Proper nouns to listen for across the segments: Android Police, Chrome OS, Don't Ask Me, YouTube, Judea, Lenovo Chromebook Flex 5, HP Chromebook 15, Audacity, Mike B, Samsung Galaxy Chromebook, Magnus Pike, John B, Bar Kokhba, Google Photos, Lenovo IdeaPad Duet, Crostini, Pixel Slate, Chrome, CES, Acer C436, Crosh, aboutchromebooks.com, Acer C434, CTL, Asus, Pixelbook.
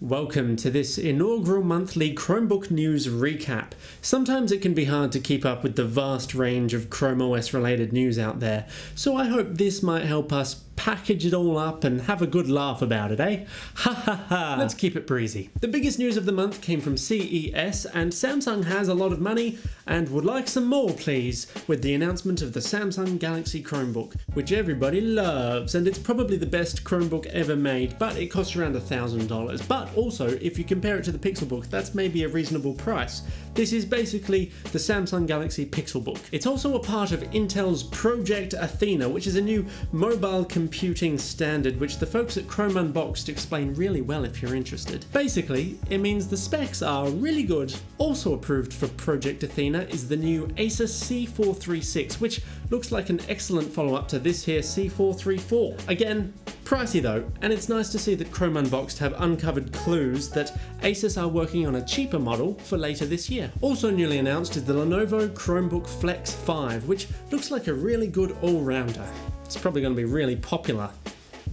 Welcome to this inaugural monthly Chromebook news recap. Sometimes it can be hard to keep up with the vast range of Chrome OS related news out there, so I hope this might help us package it all up and have a good laugh about it, eh? Ha ha ha! Let's keep it breezy. The biggest news of the month came from CES, and Samsung has a lot of money and would like some more, please, with the announcement of the Samsung Galaxy Chromebook, which everybody loves, and it's probably the best Chromebook ever made, but it costs around $1,000. But also, if you compare it to the Pixelbook, that's maybe a reasonable price. This is basically the Samsung Galaxy Pixelbook. It's also a part of Intel's Project Athena, which is a new mobile computing standard, which the folks at Chrome Unboxed explain really well if you're interested. Basically, it means the specs are really good. Also approved for Project Athena is the new Acer C436, which looks like an excellent follow-up to this here C434. Again, pricey though, and it's nice to see that Chrome Unboxed have uncovered clues that Asus are working on a cheaper model for later this year. Also newly announced is the Lenovo Chromebook Flex 5, which looks like a really good all-rounder. It's probably going to be really popular.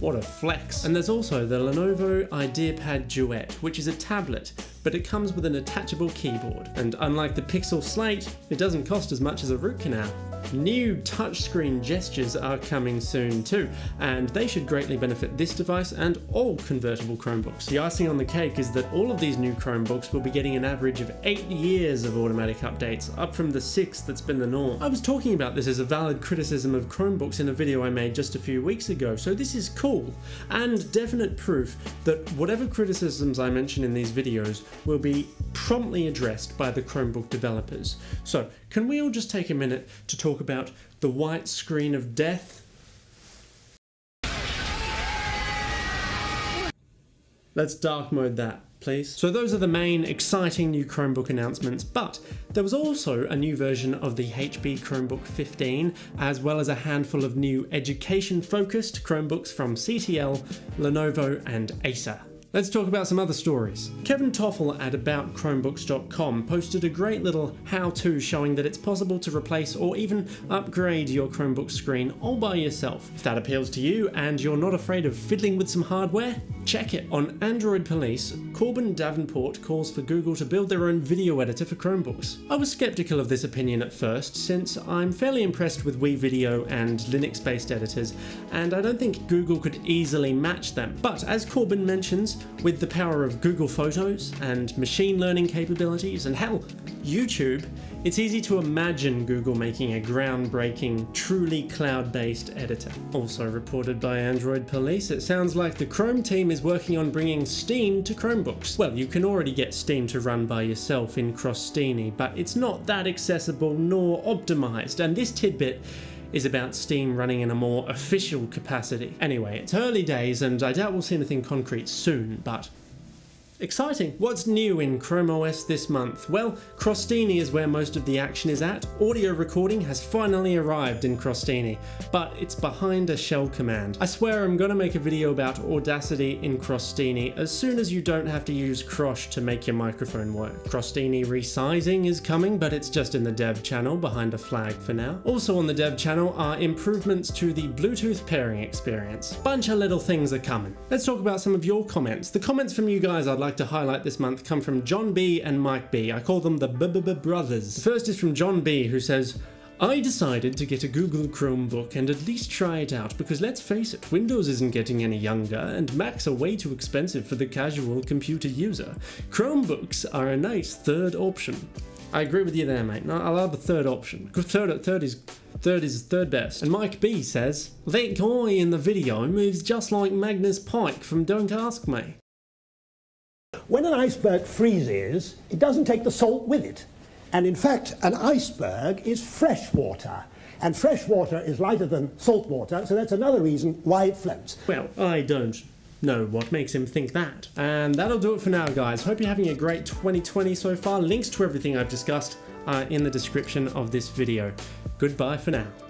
What a flex. And there's also the Lenovo IdeaPad Duet, which is a tablet, but it comes with an attachable keyboard. And unlike the Pixel Slate, it doesn't cost as much as a root canal. New touchscreen gestures are coming soon too, and they should greatly benefit this device and all convertible Chromebooks. The icing on the cake is that all of these new Chromebooks will be getting an average of 8 years of automatic updates, up from the 6 that's been the norm. I was talking about this as a valid criticism of Chromebooks in a video I made just a few weeks ago, so this is cool, and definite proof that whatever criticisms I mention in these videos will be promptly addressed by the Chromebook developers. So, can we all just take a minute to talk about the white screen of death? Let's dark mode that, please. So those are the main exciting new Chromebook announcements, but there was also a new version of the HP Chromebook 15, as well as a handful of new education-focused Chromebooks from CTL, Lenovo, and Acer. Let's talk about some other stories. Kevin Toffel at aboutchromebooks.com posted a great little how-to showing that it's possible to replace or even upgrade your Chromebook screen all by yourself. If that appeals to you and you're not afraid of fiddling with some hardware, check it. On Android Police, Corbin Davenport calls for Google to build their own video editor for Chromebooks. I was skeptical of this opinion at first, since I'm fairly impressed with WeVideo and Linux-based editors, and I don't think Google could easily match them. But as Corbin mentions, with the power of Google Photos and machine learning capabilities, and hell, YouTube, it's easy to imagine Google making a groundbreaking, truly cloud-based editor. Also reported by Android Police, it sounds like the Chrome team is working on bringing Steam to Chromebooks. Well, you can already get Steam to run by yourself in Crostini, but it's not that accessible nor optimized, and this tidbit is about Steam running in a more official capacity. Anyway, it's early days and I doubt we'll see anything concrete soon, but exciting. What's new in Chrome OS this month? Well, Crostini is where most of the action is at. Audio recording has finally arrived in Crostini, but it's behind a shell command. I swear I'm gonna make a video about Audacity in Crostini as soon as you don't have to use Crosh to make your microphone work. Crostini resizing is coming, but it's just in the dev channel behind a flag for now. Also on the dev channel are improvements to the Bluetooth pairing experience. Bunch of little things are coming. Let's talk about some of your comments. The comments from you guys I'd like to highlight this month come from John B and Mike B. I call them the b-b-b-brothers. The first is from John B, who says, I decided to get a Google Chromebook and at least try it out, because let's face it, Windows isn't getting any younger and Macs are way too expensive for the casual computer user. Chromebooks are a nice third option. I agree with you there, mate. No, I'll have a third option. Third is best. And Mike B says, that guy in the video moves just like Magnus Pike from Don't Ask Me. When an iceberg freezes, it doesn't take the salt with it. And in fact, an iceberg is fresh water. And fresh water is lighter than salt water, so that's another reason why it floats. Well, I don't know what makes him think that. And that'll do it for now, guys. Hope you're having a great 2020 so far. Links to everything I've discussed are in the description of this video. Goodbye for now.